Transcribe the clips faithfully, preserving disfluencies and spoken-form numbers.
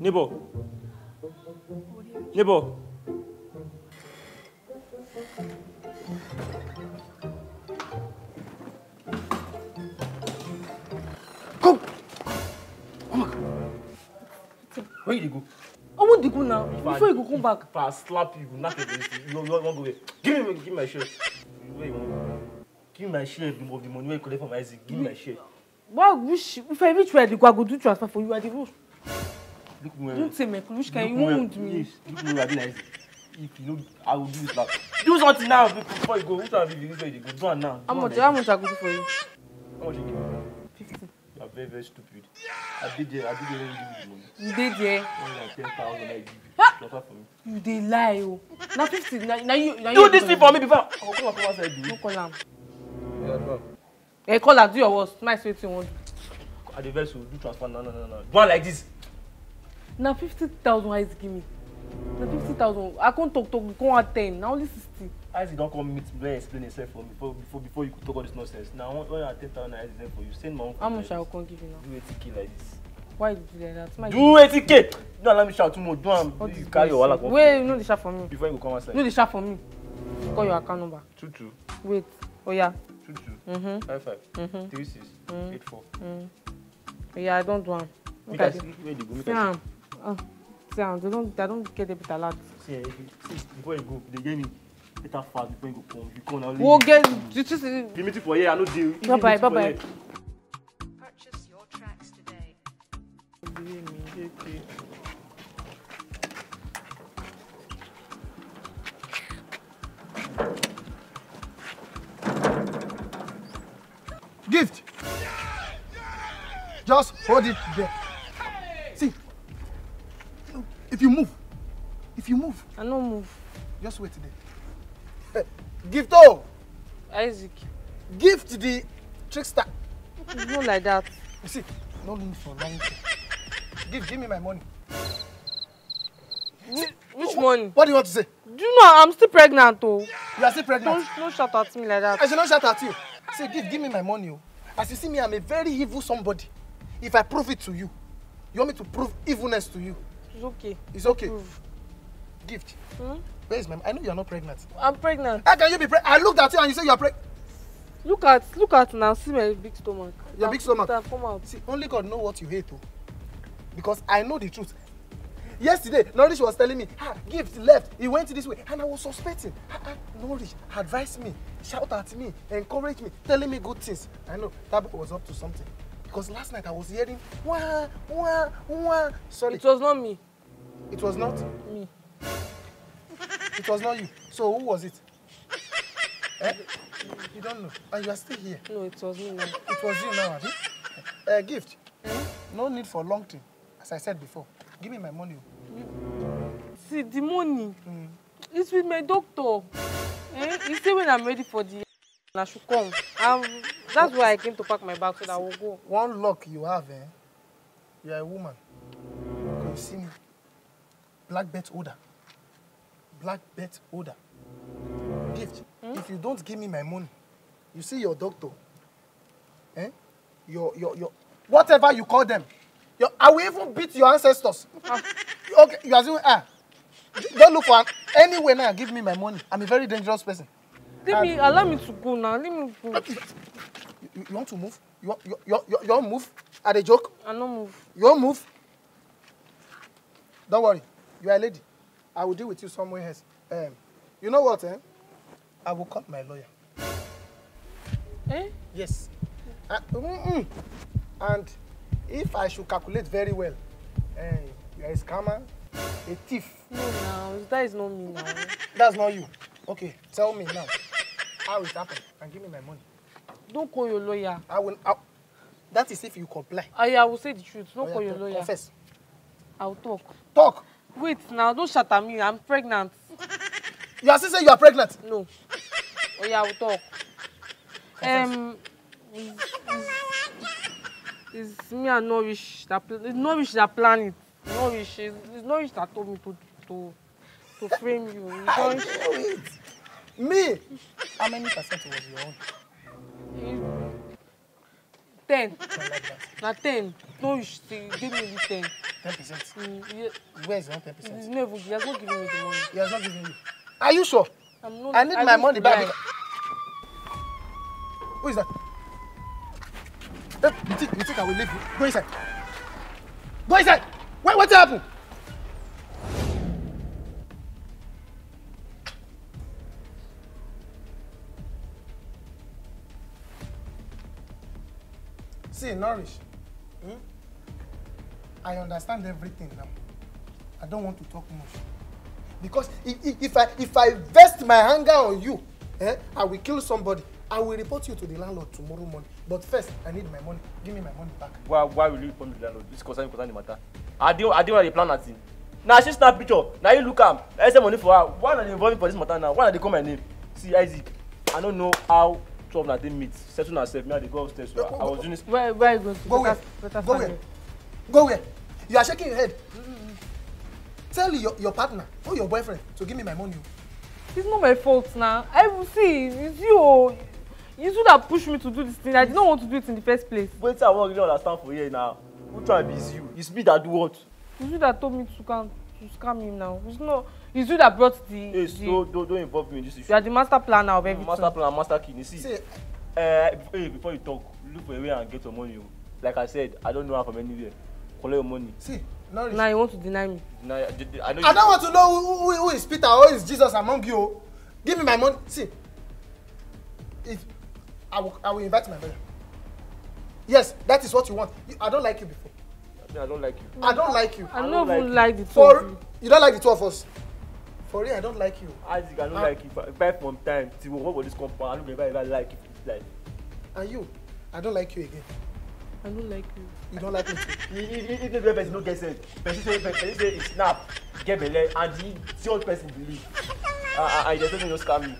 Nibble. Nibble. Go! Oh my God. Where you go? I want to go now. Before you go come back. If I slap you, not you, you won't go away. Give me, give me my share. Where you want? Give me my share of the money where you collect from Isaac. Give me my share. Well, which, if I reach where I go, I go do transfer for you at the road. Look me. Don't say me, which can you want me? Look me, I be like, if you know, I will do it like. Do something now before you go. Which one have you before you go? Do one now. How much? How much I go do for you? How much you give me? Fifty. You are very, very stupid. I did there. I did there. You did there. Only like ten thousand I give you. Transfer for me. You dey lie, oh. Now fifty. Now you. Do this thing for me before. I go come and come outside. No call am. Yeah, no. Hey, call and do your worst. My sweet one. At the verse, do transfer. No, no, no, no. One like this. Now fifty thousand Isaac give me. Now fifty thousand. I can't talk, talk. Can't at ten. Now only sixty. Isaac don't come meet me and explain himself for me before before before you could talk all this nonsense. Now when I ten thousand Isaac there for you, send my own. How much I will come give you now? Do eighty k like this. Why do you do that? Do eighty k. Don't allow me shout too much. Don't you carry your wallet. Wait, no the shout for me. Before you come outside. No the shout for me. Call your account number. Two two. Wait. Oh yeah. Two two. Mhm. Five five. Mhm. Three six. Eight four. Mhm. Yeah, I don't want. Make I see. Where do you go? Yeah. Oh, see, they don't, they don't get a bit allowed. See, before you go, they get me better fast before you go come. You come now. We'll get. You just. Give me two for here. I know deal. Bye bye, bye bye. Purchase your tracks today. Gift. Just hold it there. If you move, if you move. I don't move. Just wait there. Gift all. Isaac. Gift the trickster. It's not like that. You see, don't look for long. Gift, give me my money. Which oh, money? What do you want to say? Do you know I'm still pregnant though? You are still pregnant? Don't, don't shout at me like that. I should not shout at you. Say, Gift, give me my money. Oh. As you see me, I'm a very evil somebody. If I prove it to you, you want me to prove evilness to you? It's okay. It's okay. Proof. Gift. Hmm? Where is my? I know you are not pregnant. I'm pregnant. How can you be pregnant? I looked at you and you say you are pregnant. Look at, look at now. See my big stomach. Your big stomach. Come out. See, only God knows what you hate, though. Because I know the truth. Yesterday, Norris was telling me, ah, Gift left. He went this way, and I was suspecting. Ah, ah, Norris advised me, shout at me, encouraged me, telling me good things. I know Tabitha was up to something. Because last night I was hearing wah, wah, wah. Sorry. It was not me. It was not? Me. It was not you. So who was it? Eh? You don't know. And you are still here. No, it was me now. It was you now, Abby. Uh, gift. Hmm? No need for long time. As I said before. Give me my money. See, the money. Mm. It's with my doctor. Eh? He said when I'm ready for the I should come. I'm, that's why I came to pack my bag so that I will go. One luck you have, eh? You are a woman. You see me. Black belt order. Black belt order. Gift. Hmm? If you don't give me my money, you see your doctor. Eh? Your, your, your, whatever you call them. Your, I will even beat your ancestors. Ah. Okay, you assume, ah. Don't look for an, anywhere now, give me my money. I'm a very dangerous person. Let me, allow me to go now. Let me go. You, you want to move? You want, you, you, you, you want move? Are they joke? I don't move. You want move? Don't worry. You are a lady. I will deal with you somewhere else. Um, you know what, eh? I will call my lawyer. Eh? Yes. Uh, mm -mm. And if I should calculate very well, eh, you are a scammer, a thief. No, no. That is not me now. That's not you. Okay, tell me now. How it happened and give me my money. Don't call your lawyer. I will. I, that is if you comply. I, I will say the truth. Don't oh, call yeah, your lawyer. Confess. I will talk. Talk. Wait now. Don't shout at me. I'm pregnant. You are still saying you are pregnant? No. Oh yeah, I will talk. Confess. Um, it's, it's, it's me and Norris that it's Norris that planned it. Norris, it's, it's Norris that told me to to to frame you. You don't know it. Me? How many percent was your own? ten. Now ten. No, you give me the ten. Ten percent. Mm, yeah. Where is that ten percent? No, he has not given me the money. He has not given you. Are you sure? I'm not. I need I my money back. Who is that? You think, you think I will leave you? Go inside. Go inside. Wait, what happened? See, Nourish. Hmm? I understand everything now. I don't want to talk much. Because if, if, if I if I vest my anger on you, eh, I will kill somebody. I will report you to the landlord tomorrow morning. But first, I need my money. Give me my money back. Why, why will you report me to the landlord? This concern concern the matter. I do I do have a plan at it. Now she snap picture. Now you look am. I send money for her. Why are they involving for this matter now? Why are they call my name? See Isaac. I don't know how twelve that they meet. Settle myself. Now they go upstairs. So no, go, I was go, doing this. Where where go? Go where? Go where? Go where? You are shaking your head. Mm-hmm. Tell your, your partner or your boyfriend to give me my money. It's not my fault now. I will see. It's you. You should have pushed me to do this thing. I did not want to do it in the first place. Wait, I won't really understand for you now. Who trying to be you? It's me that do what? It's you that told me to come to scam him now. It's not. It's you that brought the. Yes, the, don't, don't don't involve me in this issue. You are the master planner of everything. Master planner, master king. You see. see uh, before, before you talk, look for a way and get your money. Like I said, I don't know how from anywhere. Collect your money. See. Now nah, you want to deny me? Nah, I, I, I, know I don't want to know who, who, who is Peter or who is Jesus among you. Give me my money. See. If I will, I will invite my brother. Yes, that is what you want. You, I don't like you before. I, mean, I don't like you. I don't like you. I, I don't, don't even like, like the two of you. You don't like the two of us. For real, I don't like you. Isaac, I don't I, like you. Back from time, see what will this compound? I don't ever, ever like you. Like. And you, I don't like you again. I don't like you. You don't like me too. If the person don't get said, person say it's snap, get belay, and the old person believe. And the person just scam me.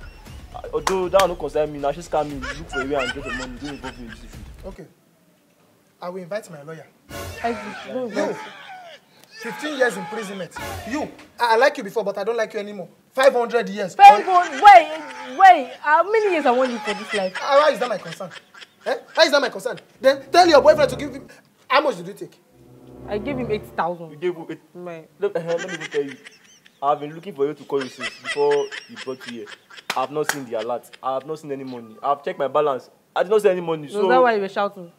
Although that no concern me, now she scam me, look for a way and get the money, don't involve me in this issue. Okay. I will invite my lawyer. You, fifteen years imprisonment. You, I like you before, but I don't like you anymore. five hundred years. five hundred, wait, wait, how many years I want you for this life? Why is that my concern? Eh? That is not my concern. Then tell your boyfriend to give him. How much did you take? I gave him eight thousand. You gave him eight. My. Let, let me tell you. I have been looking for you to call you since before you brought you here. I have not seen the alert. I have not seen any money. I have checked my balance. I did not see any money. So, so that's why you were shouting.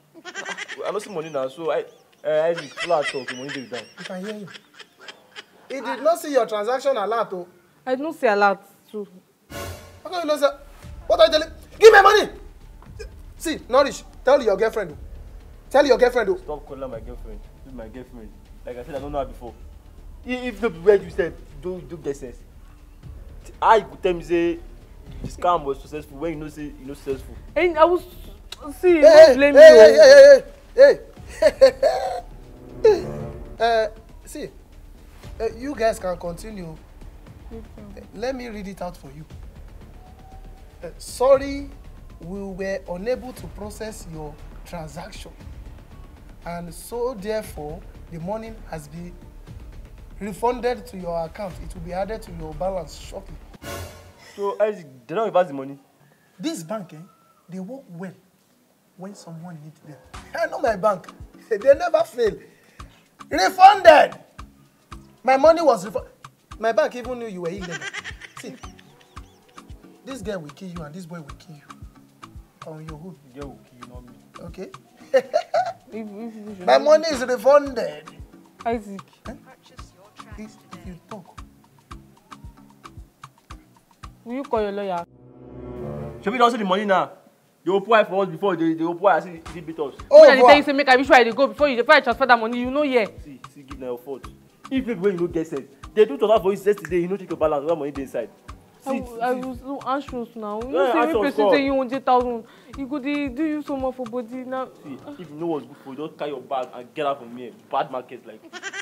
I not see money now. So I, uh, Isaac, flat talk. Money did down. You can hear him. He did I, not see your transaction alert, oh. I did not see alert too. How can you not see? What are you telling? Give me money. See, Nourish, tell your girlfriend. Tell your girlfriend. Stop calling my girlfriend. This is my girlfriend. Like I said, I don't know her before. If the word you said, do do get sense. I could tell me say the scam was successful when you know say you know successful. And I was see, hey, blame hey, you. Hey, hey, hey, hey, hey. uh, see, uh, you guys can continue. Let me read it out for you. Uh, sorry. We were unable to process your transaction, and so therefore the money has been refunded to your account. It will be added to your balance shortly. So Isaac, they don't reverse the money. This bank, eh, they work well when someone needs them. I know my bank; they never fail. Refunded. My money was refunded. My bank even knew you were illegal. See, this girl will kill you, and this boy will kill you. On your hood, yo, you know me. Okay. My money is refunded. Isaac, huh? If you talk, will you call your lawyer? Should we not see the money now? They apply for us before they they apply. See, see beat us. Oh, when I tell you say make I be sure I go before you before I transfer that money. You know yeah. See, see, give them your fault. If when you don't get sense, they do transfer for you yesterday. You know take your balance. That money inside. I, I was so anxious now. You yeah, say me person say you want one hundred thousand. You go dey do you so much for body now. See, if you know what's good for you, just carry your bag and get out from here. Bad market like.